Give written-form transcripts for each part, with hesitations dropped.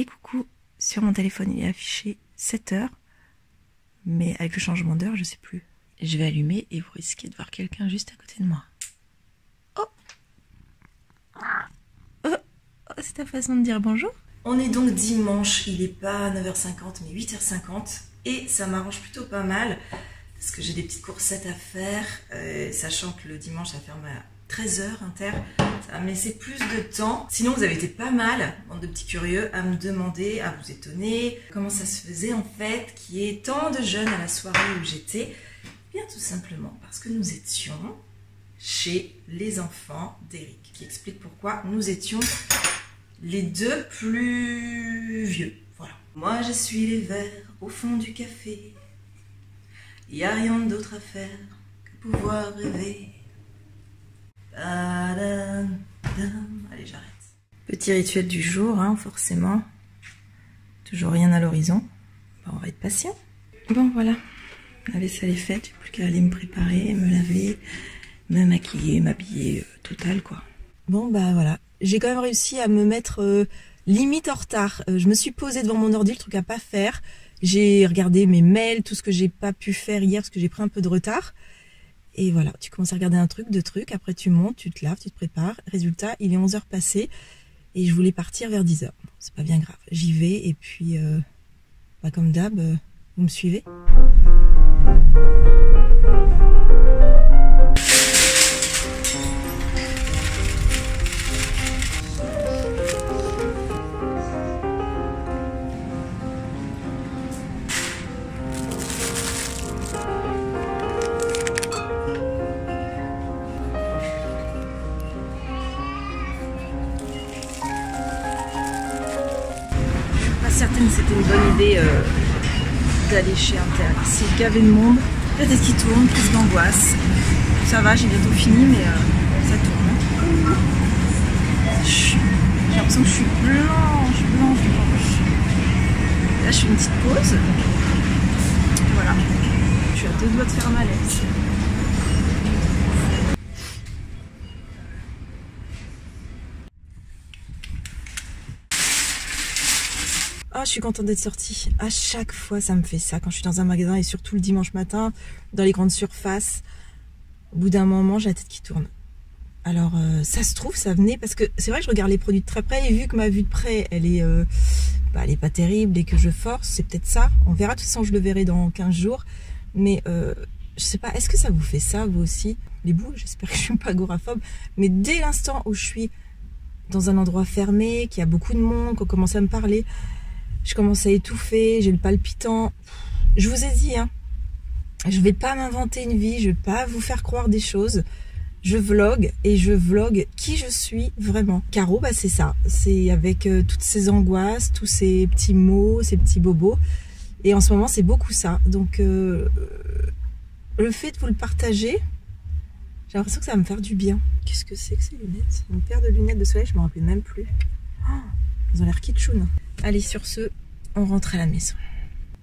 et coucou. Sur mon téléphone, il est affiché 7h, mais avec le changement d'heure, je sais plus. Je vais allumer et vous risquez de voir quelqu'un juste à côté de moi. Oh, oh, oh, c'est ta façon de dire bonjour. On est donc dimanche, il n'est pas 9h50 mais 8h50 et ça m'arrange plutôt pas mal parce que j'ai des petites coursettes à faire, sachant que le dimanche ça ferme à 13h inter, ça va me laisser plus de temps. Sinon vous avez été pas mal, bande de petits curieux, à me demander, à vous étonner comment ça se faisait en fait qu'il y ait tant de jeunes à la soirée où j'étais. Bien tout simplement parce que nous étions chez les enfants d'Eric, qui explique pourquoi nous étions les deux plus vieux. Voilà. Moi je suis les verres au fond du café, il n'y a rien d'autre à faire que pouvoir rêver. Allez, j'arrête. Petit rituel du jour, hein, forcément. Toujours rien à l'horizon. Bon, on va être patient. Bon, voilà. La vaisselle est faite, j'ai plus qu'à aller me préparer, me laver, me maquiller, m'habiller, total quoi. Bon, bah voilà. J'ai quand même réussi à me mettre limite en retard. Je me suis posée devant mon ordi, le truc à pas faire. J'ai regardé mes mails, tout ce que j'ai pas pu faire hier parce que j'ai pris un peu de retard. Et voilà, tu commences à regarder un truc, deux trucs, après tu montes, tu te laves, tu te prépares. Résultat, il est 11h passé et je voulais partir vers 10h. Bon, c'est pas bien grave, j'y vais et puis, bah, comme d'hab, vous me suivez. Certaines c'était une bonne idée d'aller chez Inter. C'est gavé de monde, il y a des qui tournent, plus d'angoisse. Ça va, j'ai bientôt fini, mais ça tourne. J'ai l'impression que je suis blanche. Là, je fais une petite pause. Voilà. Je suis à deux doigts de faire un malaise. Oh, je suis contente d'être sortie. À chaque fois, ça me fait ça quand je suis dans un magasin et surtout le dimanche matin, dans les grandes surfaces. Au bout d'un moment, j'ai la tête qui tourne. Alors, ça se trouve, ça venait parce que c'est vrai que je regarde les produits de très près et vu que ma vue de près, elle est pas terrible et que je force, c'est peut-être ça. On verra, de toute façon, je le verrai dans 15 jours. Mais je sais pas, est-ce que ça vous fait ça, vous aussi? Les boules, j'espère que je suis pas agoraphobe. Mais dès l'instant où je suis dans un endroit fermé, qu'il y a beaucoup de monde, qu'on commence à me parler, je commence à étouffer, j'ai le palpitant. Je vous ai dit, hein, je vais pas m'inventer une vie, je vais pas vous faire croire des choses. Je vlog et je vlog qui je suis vraiment. Caro, bah c'est ça, c'est avec toutes ces angoisses, tous ces petits mots, ces petits bobos. Et en ce moment, c'est beaucoup ça. Donc, le fait de vous le partager, j'ai l'impression que ça va me faire du bien. Qu'est-ce que c'est que ces lunettes? Une paire de lunettes de soleil, je me rappelais même plus. Oh, elles ont l'air kitschoun. Allez, sur ce, on rentre à la maison.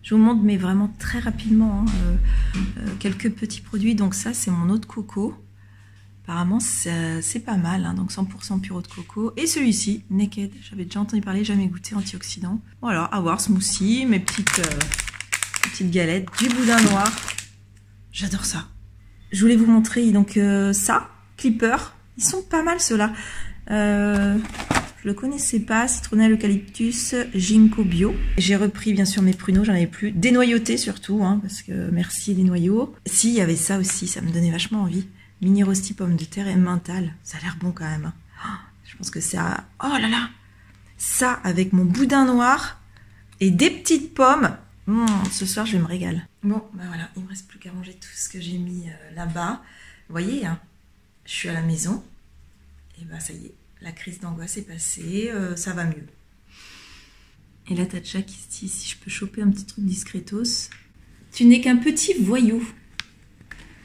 Je vous montre, mais vraiment très rapidement, hein, quelques petits produits. Donc ça, c'est mon eau de coco. Apparemment, c'est pas mal. Hein, donc 100% pur eau de coco. Et celui-ci, Naked. J'avais déjà entendu parler, jamais goûté, antioxydant. Voilà, à voir, smoothie, mes petites galettes, du boudin noir. J'adore ça. Je voulais vous montrer donc ça, Clipper. Ils sont pas mal, ceux-là. Je le connaissais pas, citronnelle, eucalyptus, ginkgo bio. J'ai repris bien sûr mes pruneaux, j'en avais plus. Dénoyautés surtout, hein, parce que merci les noyaux. Si, il y avait ça aussi, ça me donnait vachement envie. Mini rosti pomme de terre et mental. Ça a l'air bon quand même. Hein. Oh, je pense que ça... Oh là là! Ça, avec mon boudin noir et des petites pommes. Ce soir, je me régale. Bon, ben voilà, il me reste plus qu'à ranger tout ce que j'ai mis là-bas. Vous voyez, hein, je suis à la maison. Et ben ça y est. La crise d'angoisse est passée, ça va mieux. Et là, Tatcha qui se dit, si je peux choper un petit truc discretos. Tu n'es qu'un petit voyou.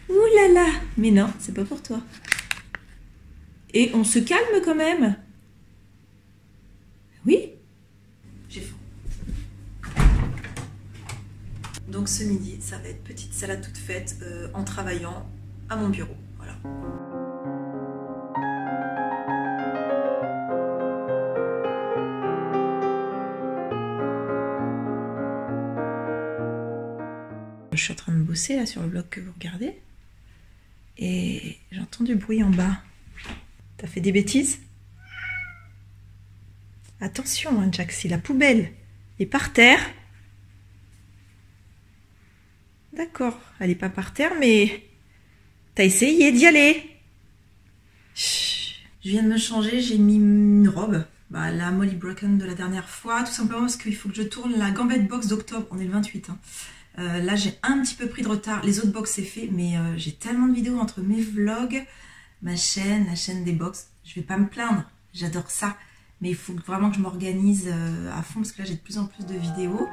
Ouh là là. Mais non, c'est pas pour toi. Et on se calme quand même. Oui. J'ai faim. Donc ce midi, ça va être petite salade toute faite en travaillant à mon bureau. Voilà. bosser là sur le blog que vous regardez. Et j'entends du bruit en bas. T'as fait des bêtises? Attention, hein, Jack, si la poubelle est par terre... D'accord, elle n'est pas par terre, mais t'as essayé d'y aller. Chut. Je viens de me changer, j'ai mis une robe. Bah, la Molly Bracken de la dernière fois, tout simplement parce qu'il faut que je tourne la Gambette Box d'octobre. On est le 28. Hein. Là, j'ai un petit peu pris de retard. Les autres box, c'est fait, mais j'ai tellement de vidéos entre mes vlogs, ma chaîne, la chaîne des box. Je vais pas me plaindre, j'adore ça. Mais il faut vraiment que je m'organise à fond parce que là, j'ai de plus en plus de vidéos.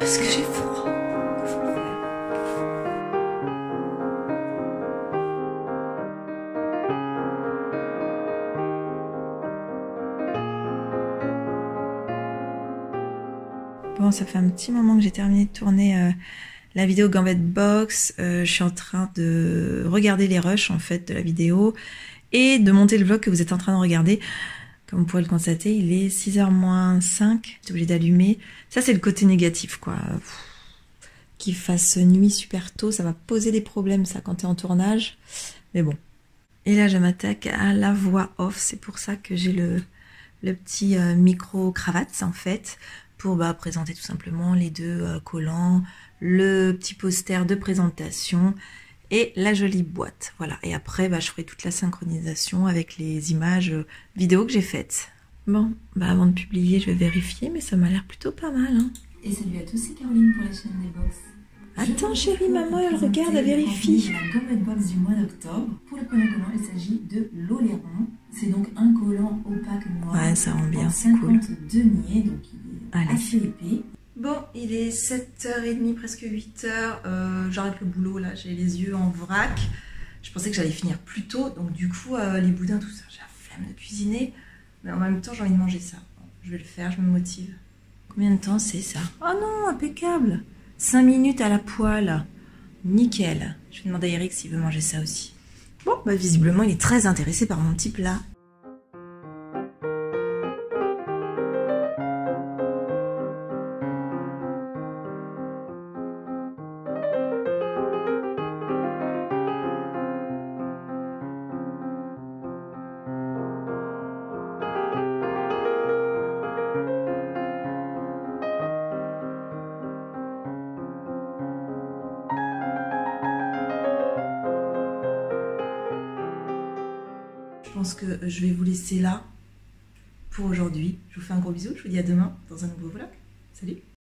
Parce que j'ai froid. Bon, ça fait un petit moment que j'ai terminé de tourner la vidéo Gambette Box. Je suis en train de regarder les rushs en fait de la vidéo et de monter le vlog que vous êtes en train de regarder. Comme vous pouvez le constater, il est 6h moins 5. J'étais obligée d'allumer. Ça, c'est le côté négatif, quoi. Qu'il fasse nuit super tôt, ça va poser des problèmes, ça, quand t'es en tournage. Mais bon. Et là, je m'attaque à la voix off. C'est pour ça que j'ai le petit micro-cravate, en fait, pour bah, présenter tout simplement les deux collants, le petit poster de présentation... et la jolie boîte, voilà. Et après, bah, je ferai toute la synchronisation avec les images vidéo que j'ai faites. Bon, bah, avant de publier, je vais vérifier, mais ça m'a l'air plutôt pas mal. Hein. Et salut à tous, c'est Caroline pour la chaîne des box. Attends chérie, maman, elle regarde, elle vérifie. La Gambette Box du mois d'octobre. Pour le premier collant, il s'agit de l'oléron. C'est donc un collant opaque noir. Ouais, ça rend bien, c'est cool. 50 deniers, donc il est assez épais. Bon, il est 7h30, presque 8h, j'arrête le boulot là, j'ai les yeux en vrac. Je pensais que j'allais finir plus tôt, donc du coup, les boudins, tout ça, j'ai la flemme de cuisiner. Mais en même temps, j'ai envie de manger ça. Bon, je vais le faire, je me motive. Combien de temps c'est ça? Oh non, impeccable! 5 minutes à la poêle. Nickel. Je vais demander à Eric s'il veut manger ça aussi. Bon, bah visiblement, il est très intéressé par mon petit plat. Je pense que je vais vous laisser là pour aujourd'hui. Je vous fais un gros bisou, je vous dis à demain dans un nouveau vlog. Salut!